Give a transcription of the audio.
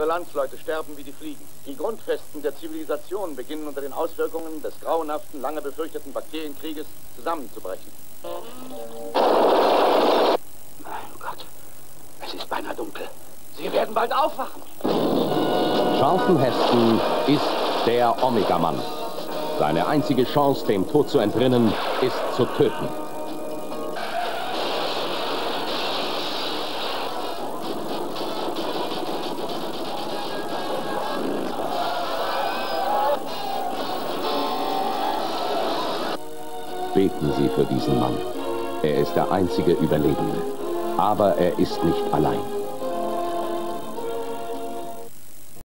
Unsere Landsleute sterben wie die Fliegen. Die Grundfesten der Zivilisation beginnen unter den Auswirkungen des grauenhaften, lange befürchteten Bakterienkrieges zusammenzubrechen. Mein Gott, es ist beinahe dunkel. Sie werden bald aufwachen. Charlton Heston ist der Omega-Mann. Seine einzige Chance, dem Tod zu entrinnen, ist zu töten. Beten Sie für diesen Mann. Er ist der einzige Überlebende. Aber er ist nicht allein.